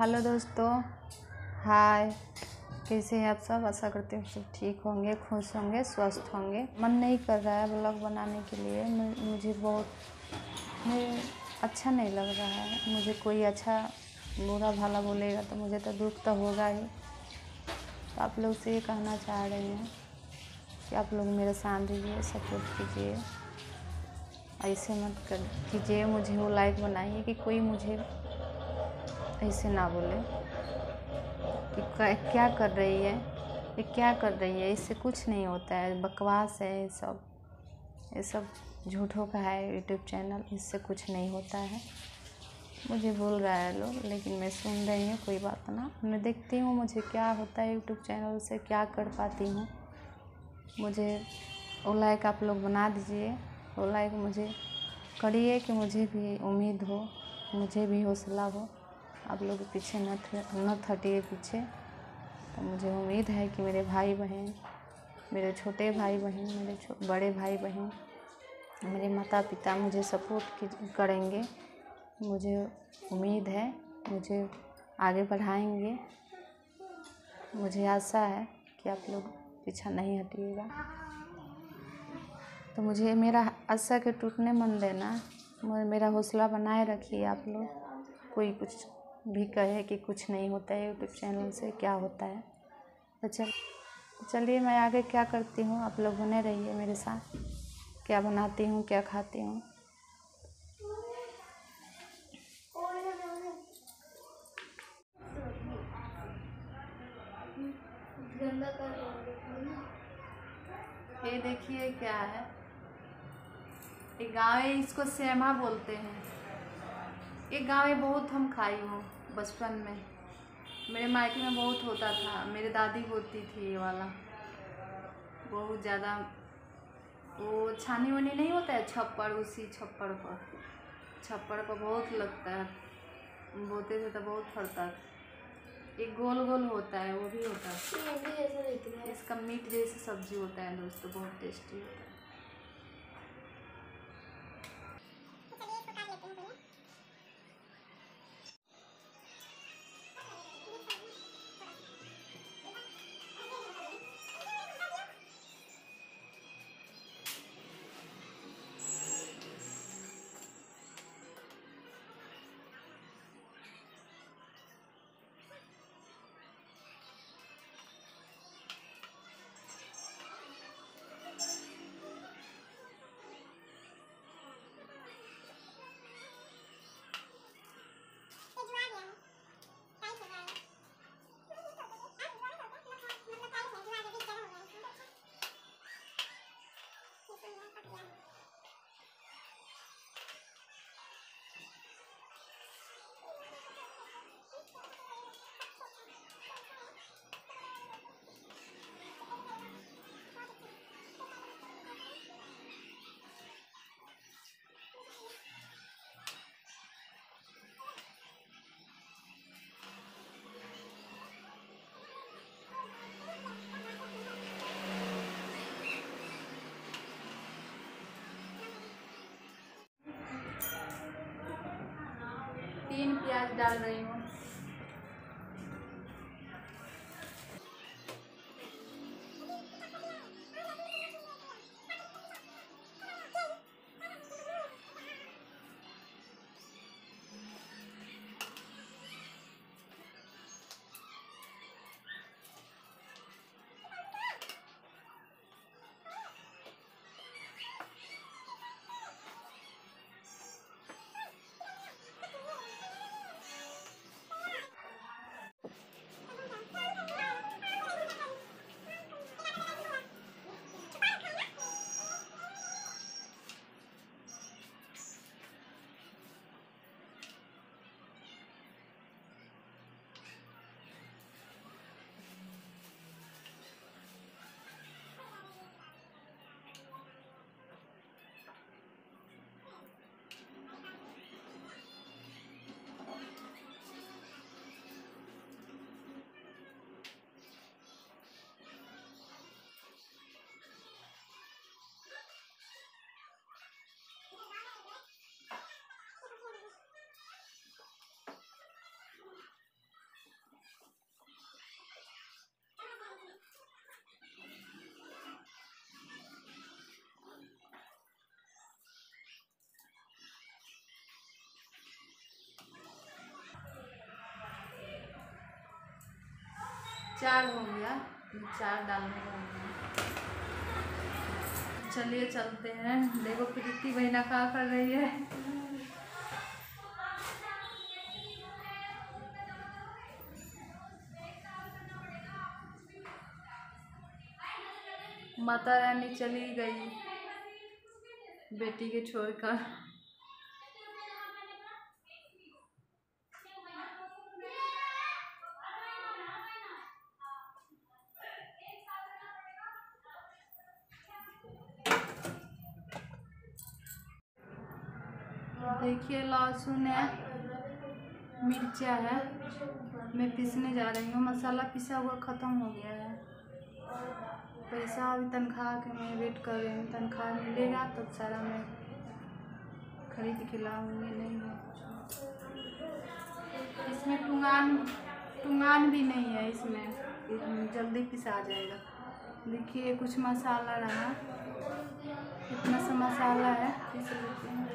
Hello दोस्तों, हाय। कैसे हैं आप सब? आशा करती हूँ सब ठीक होंगे, खुश होंगे, स्वस्थ होंगे। मन नहीं कर रहा है ब्लॉग बनाने के लिए, मुझे बहुत अच्छा नहीं लग रहा है। मुझे कोई अच्छा बुरा भला बोलेगा तो मुझे तो दुख तो होगा ही। तो आप लोग से ये कहना चाह रही हूँ कि आप लोग मेरा साथ दीजिए, सपोर्ट कीजिए, ऐसे मत कर कीजिए। मुझे वो लाइक बनाइए कि कोई मुझे ऐसे ना बोले कि क्या कर रही है, ये क्या कर रही है, इससे कुछ नहीं होता है, बकवास है ये सब झूठों का है यूट्यूब चैनल, इससे कुछ नहीं होता है। मुझे बोल रहा है लोग, लेकिन मैं सुन रही हूँ, कोई बात ना। मैं देखती हूँ मुझे क्या होता है यूट्यूब चैनल से, क्या कर पाती हूँ। मुझे वो लाइक आप लोग बना दीजिए, वो लाइक मुझे करिए कि मुझे भी उम्मीद हो, मुझे भी हौसला हो। आप लोग पीछे न हटिए पीछे। तो मुझे उम्मीद है कि मेरे भाई बहन, मेरे छोटे भाई बहन, मेरे बड़े भाई बहन, मेरे माता पिता मुझे सपोर्ट करेंगे। मुझे उम्मीद है, मुझे आगे बढ़ाएंगे। मुझे आशा है कि आप लोग पीछे नहीं हटिएगा। तो मुझे मेरा आशा के टूटने मन देना, मेरा हौसला बनाए रखिए आप लोग। कोई कुछ भी कहे कि कुछ नहीं होता है यूट्यूब चैनल से, क्या होता है। तो चलिए मैं आगे क्या करती हूँ, आप लोग बने रहिए मेरे साथ। क्या बनाती हूँ, क्या खाती हूँ। ये देखिए क्या है, ये गाँव में इसको सेमा बोलते हैं। ये गाँव बहुत हम खाई हूँ बचपन में, मेरे मायके में बहुत होता था। मेरे दादी बोती थी ये वाला बहुत ज़्यादा। वो छानी वानी नहीं होता है छप्पर, उसी छप्पर को बहुत लगता है, बोते थे तो बहुत फरता था। एक गोल गोल होता है, वो भी होता है, इसका मीट जैसी सब्जी होता है दोस्तों, बहुत टेस्टी होता है। तीन प्याज डाल रही हूँ। चार हो गया, चार डालने का होगा। चलिए चलते हैं। देखो प्रीति बहना क्या कर रही है। माता रानी चली गई बेटी के छोड़कर। देखिए लहसुन है, मिर्चा है, मैं पीसने जा रही हूँ। मसाला पिसा हुआ ख़त्म हो गया है। पैसा अभी तनख्वाह के मैं वेट कर रही हूँ, तनख्वाह मिलेगा तो सारा मैं खरीद के लाऊंगी। नहीं इसमें टुंगान भी नहीं है, इसमें जल्दी पिसा जाएगा। देखिए कुछ मसाला रहा, इतना सा मसाला है, पीस लेते हैं।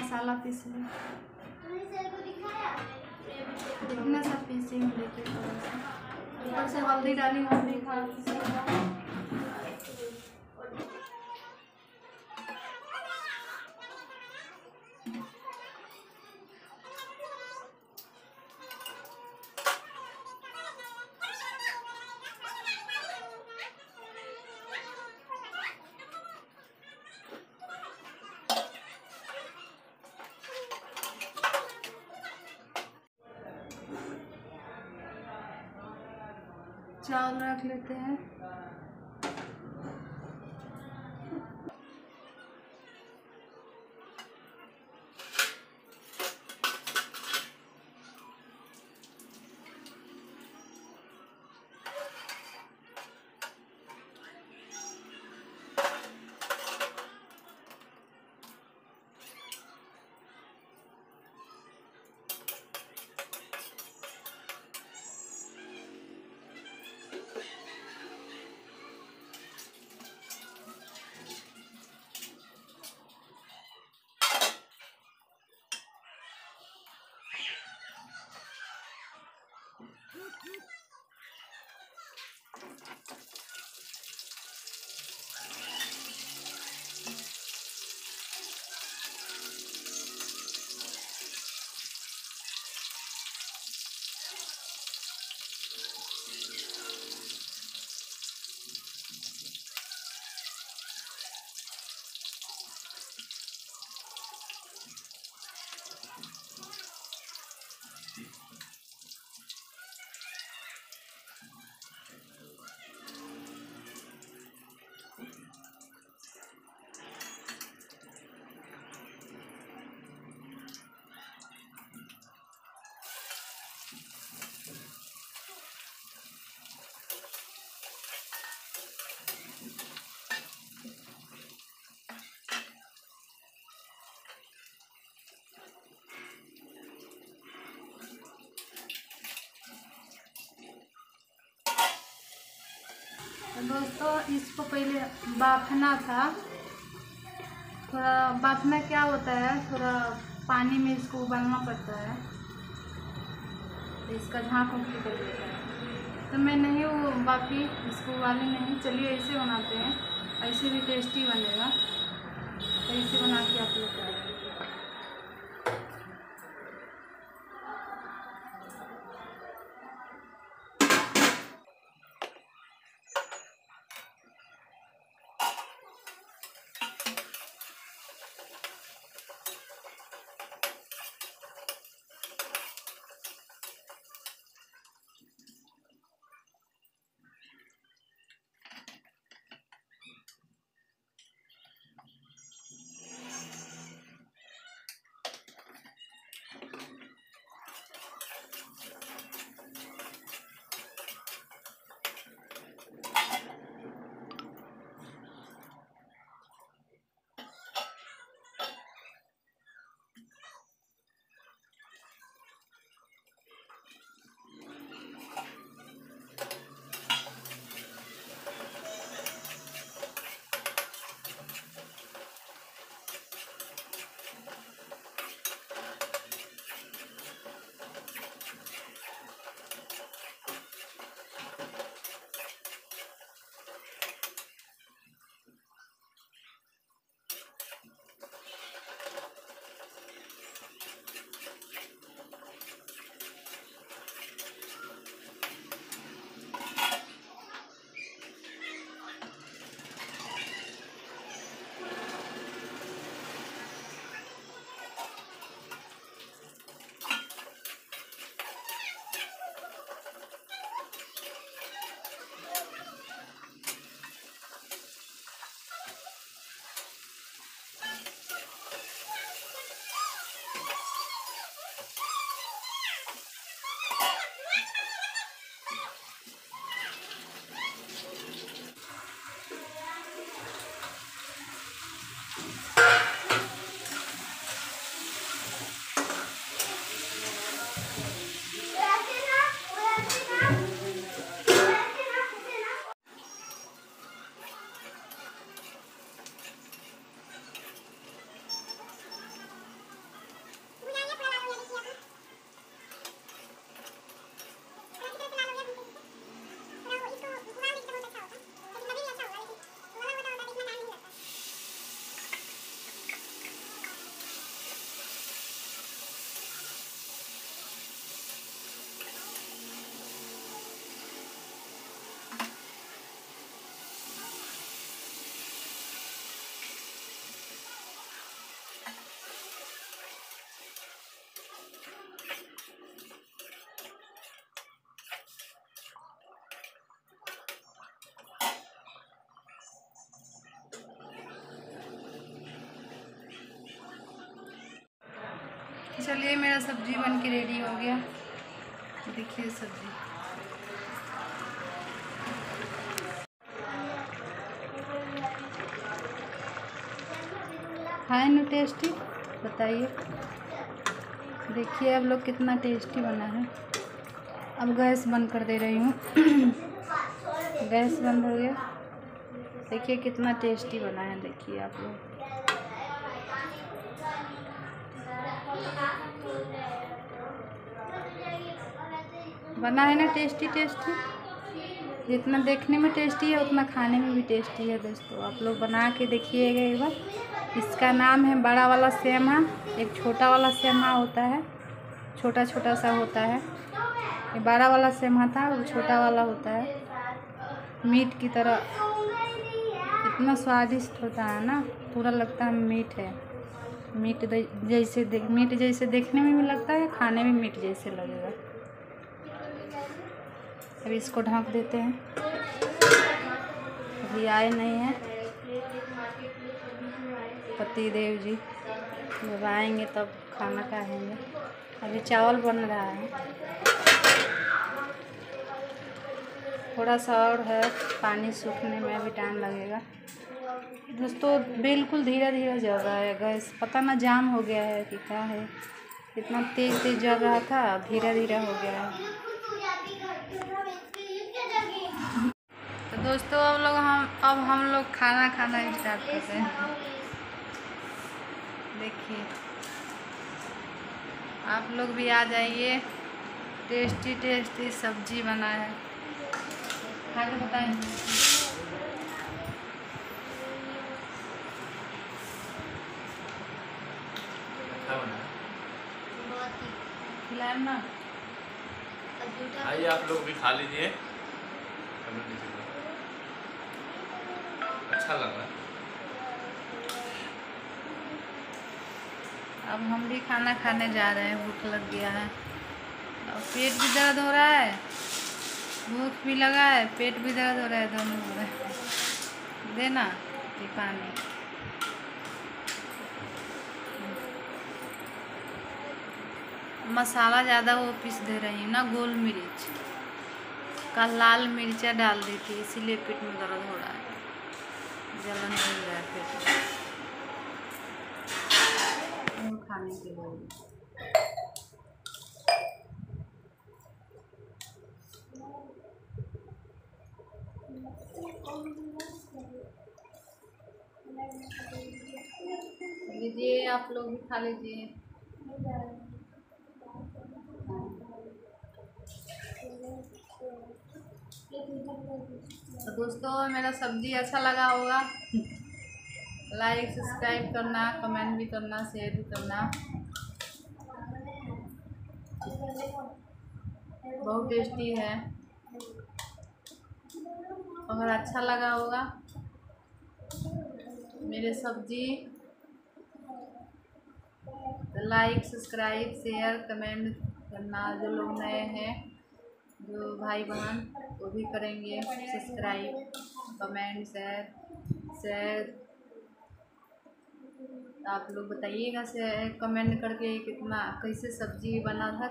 मसाला पीस लें, इतना सब पीसेंगे। देखिए ऊपर से हल्दी डाली, हल्दी खा चावल रख लेते हैं। दोस्तों इसको पहले बाफना था, थोड़ा बाफना क्या होता है, थोड़ा पानी में इसको उबालना पड़ता है, इसका झाँक उठता है। तो मैं नहीं वो बाफी, इसको उबाली नहीं। चलिए ऐसे बनाते हैं, ऐसे भी टेस्टी बनेगा। तो ऐसे बना के आप लोग करेंगे। चलिए मेरा सब्जी बन के रेडी हो गया। देखिए सब्जी खाए ना टेस्टी बताइए। देखिए आप लोग कितना टेस्टी बना है। अब गैस बंद कर दे रही हूँ। गैस बंद हो गया। देखिए कितना टेस्टी बना है। देखिए आप लोग बना है ना टेस्टी टेस्टी। जितना देखने में टेस्टी है उतना खाने में भी टेस्टी है। दोस्तों आप लोग बना के देखिएगा एक बार। इसका नाम है बड़ा वाला सेमा। एक छोटा वाला सेमा होता है, छोटा छोटा सा होता है। ये बड़ा वाला सेमा था, वो छोटा वाला होता है मीट की तरह। इतना स्वादिष्ट होता है ना, पूरा लगता है मीट है। मीट जैसे देखने में भी लगता है, खाने में मीट जैसे लगेगा। अभी इसको ढक देते हैं, अभी आए नहीं हैं पतिदेव जी। जब आएंगे तब खाना खाएंगे। अभी चावल बन रहा है, थोड़ा सा और है पानी सूखने में अभी टाइम लगेगा। दोस्तों बिल्कुल धीरे धीरे जल रहा है गैस। पता ना जाम हो गया है कि क्या है, इतना तेज़ तेज़ जल रहा था, धीरे धीरे हो गया है। तो दोस्तों अब हम लोग खाना स्टार्ट करते हैं। देखिए आप लोग भी आ जाइए। टेस्टी टेस्टी सब्जी बना है, खा के बताएं। खिलाए ना, आइए आप लोग भी खा लीजिए। अच्छा लग रहा है। अब हम भी खाना खाने जा रहे हैं, भूख लग गया है और पेट भी दर्द हो रहा है। भूख भी लगा है, पेट भी दर्द हो रहा है, दोनों हो रहा है। देना पानी। मसाला ज़्यादा वो पीस दे रही हूँ ना, गोल मिर्च का लाल मिर्चा डाल दी थी, इसीलिए पेट में दर्द हो रहा है, जलन हो रहा है पेट में। खाने के लिए लीजिए आप लोग भी खा लीजिए। तो दोस्तों मेरा सब्जी अच्छा लगा होगा, लाइक सब्सक्राइब करना, कमेंट भी करना, शेयर भी करना। बहुत टेस्टी है, और अच्छा लगा होगा मेरे सब्जी। तो लाइक सब्सक्राइब शेयर कमेंट करना। जो लोग नए हैं, जो भाई बहन, वो भी करेंगे सब्सक्राइब कमेंट शेयर। आप लोग बताइएगा शेयर कमेंट करके कितना कैसे सब्जी बना था,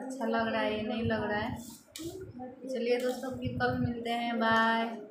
अच्छा लग रहा है या नहीं लग रहा है। चलिए दोस्तों फिर कल मिलते हैं, बाय।